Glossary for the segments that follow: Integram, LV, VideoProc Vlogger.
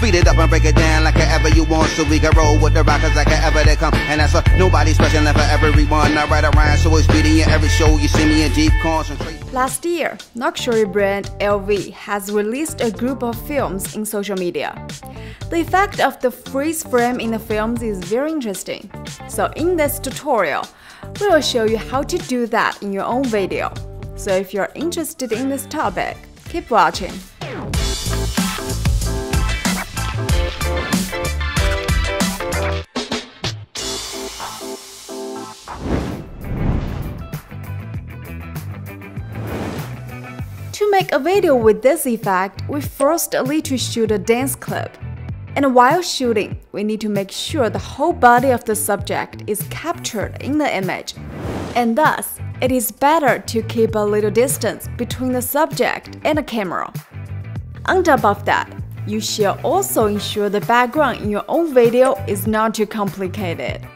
Speed it up and break it down like however you want, so we can roll with the rockers like however they come. And that's for nobody special and for everyone. I ride around, so it's beating you every show. You see me in deep concentration. Last year, luxury brand LV has released a group of films in social media. The effect of the freeze frame in the films is very interesting. So in this tutorial, we will show you how to do that in your own video. So if you're interested in this topic, keep watching. To make a video with this effect, we first need to shoot a dance clip. And while shooting, we need to make sure the whole body of the subject is captured in the image. And thus, it is better to keep a little distance between the subject and the camera. On top of that, you should also ensure the background in your own video is not too complicated.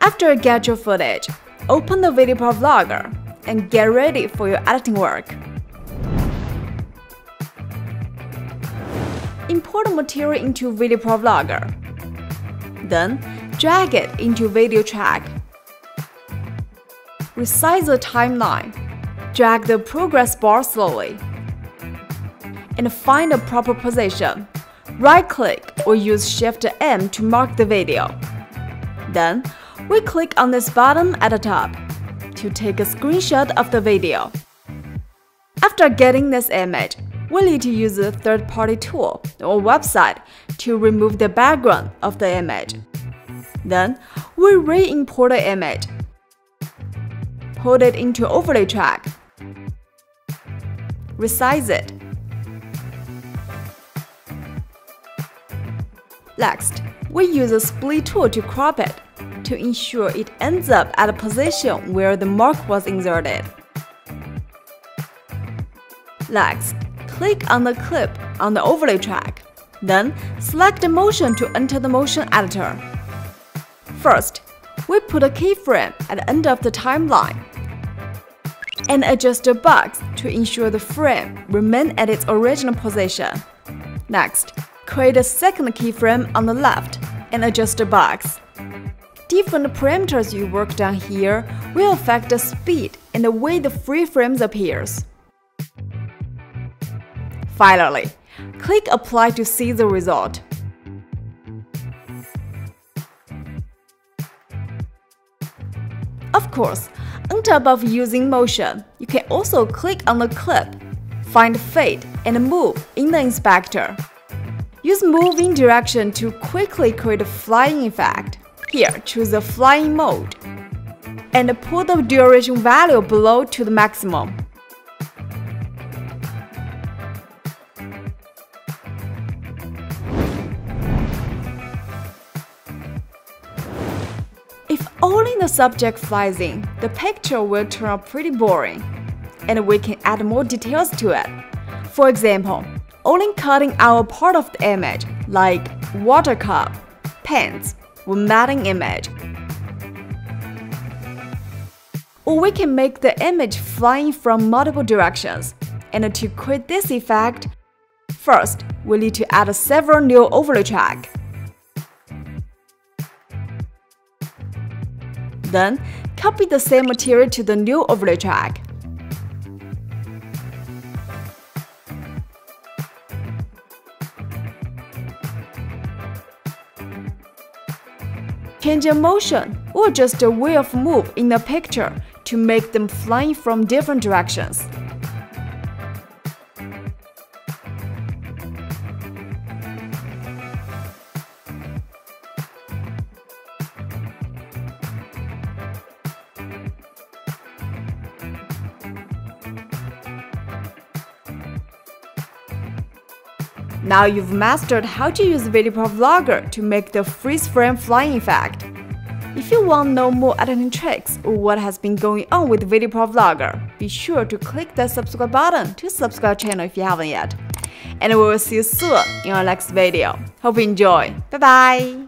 After you get your footage, open the VideoProc Vlogger and get ready for your editing work. Import material into VideoProc Vlogger. Then, drag it into video track. Resize the timeline. Drag the progress bar slowly. And find the proper position. Right-click or use Shift-M to mark the video. Then, we click on this button at the top to take a screenshot of the video. After getting this image, we need to use a third-party tool or website to remove the background of the image. Then, we re-import the image. Put it into overlay track. Resize it. Next, we use a split tool to crop it to ensure it ends up at a position where the mark was inserted. Next, click on the clip on the overlay track. Then, select the motion to enter the motion editor. First, we put a keyframe at the end of the timeline and adjust the box to ensure the frame remains at its original position. Next, create a second keyframe on the left and adjust the box. Different parameters you work down here will affect the speed and the way the free frames appears. Finally, click Apply to see the result. Of course, on top of using motion, you can also click on the clip, find Fade and Move in the inspector. Use moving direction to quickly create a flying effect. Here, choose the flying mode and put the duration value below to the maximum. If only the subject flies in, the picture will turn out pretty boring, and we can add more details to it. For example, only cutting out part of the image, like water cup, pants, will not an image. Or we can make the image flying from multiple directions. And to create this effect, first, we need to add several new overlay tracks. Then, copy the same material to the new overlay track. Change a motion or just a way of move in the picture to make them flying from different directions. Now you've mastered how to use VideoProc Vlogger to make the freeze frame flying effect. If you want to know more editing tricks or what has been going on with VideoProc Vlogger, be sure to click the subscribe button to subscribe channel if you haven't yet. And we will see you soon in our next video. Hope you enjoy. Bye bye!